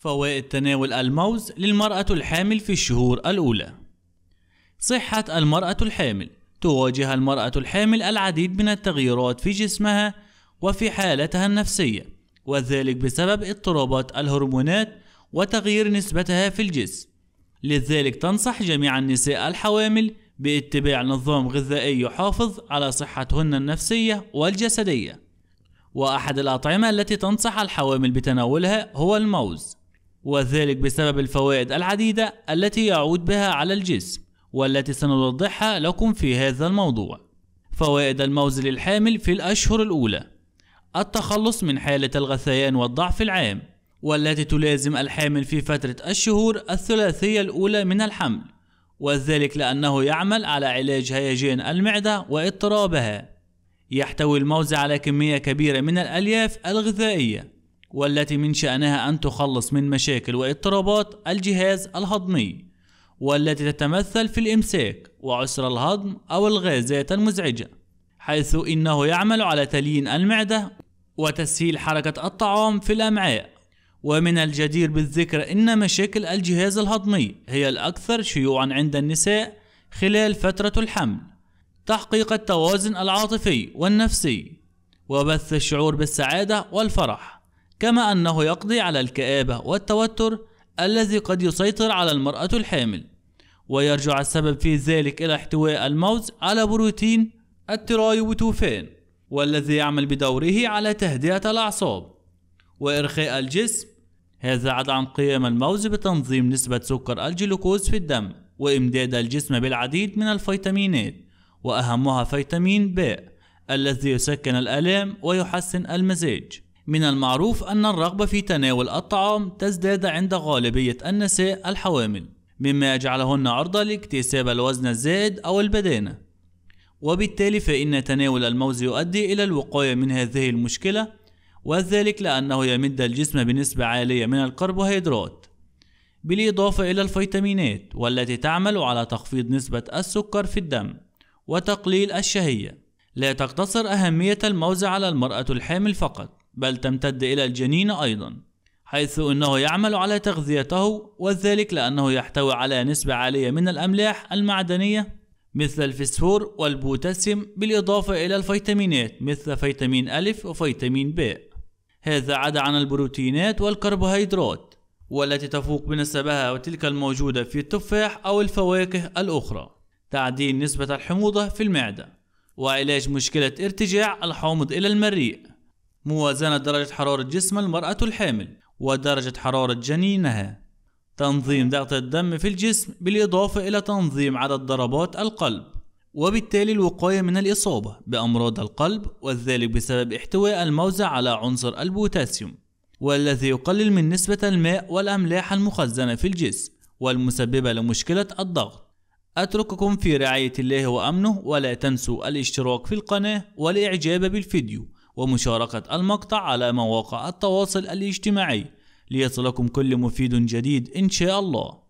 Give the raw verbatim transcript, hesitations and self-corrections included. فوائد تناول الموز للمرأة الحامل في الشهور الأولى. صحة المرأة الحامل. تواجه المرأة الحامل العديد من التغيرات في جسمها وفي حالتها النفسية، وذلك بسبب اضطرابات الهرمونات وتغيير نسبتها في الجسم. لذلك تنصح جميع النساء الحوامل باتباع نظام غذائي يحافظ على صحتهن النفسية والجسدية. وأحد الأطعمة التي تنصح الحوامل بتناولها هو الموز، وذلك بسبب الفوائد العديدة التي يعود بها على الجسم، والتي سنوضحها لكم في هذا الموضوع. فوائد الموز للحامل في الأشهر الأولى: التخلص من حالة الغثيان والضعف العام، والتي تلازم الحامل في فترة الشهور الثلاثية الأولى من الحمل، وذلك لأنه يعمل على علاج هيجان المعدة واضطرابها. يحتوي الموز على كمية كبيرة من الألياف الغذائية، والتي من شأنها أن تخلص من مشاكل واضطرابات الجهاز الهضمي، والتي تتمثل في الإمساك وعسر الهضم أو الغازات المزعجة، حيث إنه يعمل على تليين المعدة وتسهيل حركة الطعام في الأمعاء. ومن الجدير بالذكر أن مشاكل الجهاز الهضمي هي الأكثر شيوعا عند النساء خلال فترة الحمل. تحقيق التوازن العاطفي والنفسي، وبث الشعور بالسعادة والفرح، كما أنه يقضي على الكآبة والتوتر الذي قد يسيطر على المرأة الحامل. ويرجع السبب في ذلك إلى احتواء الموز على بروتين التيرايبوتوفان، والذي يعمل بدوره على تهدئة الأعصاب وإرخاء الجسم. هذا عدا عن قيام الموز بتنظيم نسبة سكر الجلوكوز في الدم، وإمداد الجسم بالعديد من الفيتامينات، وأهمها فيتامين باء الذي يسكن الآلام ويحسن المزاج. من المعروف أن الرغبة في تناول الطعام تزداد عند غالبية النساء الحوامل، مما يجعلهن عرضة لاكتساب الوزن الزائد أو البدانة، وبالتالي فإن تناول الموز يؤدي إلى الوقاية من هذه المشكلة، وذلك لأنه يمد الجسم بنسبة عالية من الكربوهيدرات، بالإضافة إلى الفيتامينات، والتي تعمل على تخفيض نسبة السكر في الدم وتقليل الشهية. لا تقتصر أهمية الموز على المرأة الحامل فقط، بل تمتد إلى الجنين أيضا، حيث أنه يعمل على تغذيته، وذلك لأنه يحتوي على نسبة عالية من الأملاح المعدنية مثل الفسفور والبوتاسيوم، بالإضافة إلى الفيتامينات مثل فيتامين ألف وفيتامين باء. هذا عدا عن البروتينات والكربوهيدرات، والتي تفوق بنسبها وتلك الموجودة في التفاح أو الفواكه الأخرى. تعديل نسبة الحموضة في المعدة، وعلاج مشكلة ارتجاع الحامض إلى المريء. موازنة درجة حرارة جسم المرأة الحامل ودرجة حرارة جنينها. تنظيم ضغط الدم في الجسم، بالإضافة إلى تنظيم عدد ضربات القلب، وبالتالي الوقاية من الإصابة بأمراض القلب، وذلك بسبب احتواء الموز على عنصر البوتاسيوم، والذي يقلل من نسبة الماء والأملاح المخزنة في الجسم والمسببة لمشكلة الضغط. أترككم في رعاية الله وأمنه، ولا تنسوا الاشتراك في القناة والإعجاب بالفيديو ومشاركة المقطع على مواقع التواصل الاجتماعي ليصلكم كل مفيد جديد إن شاء الله.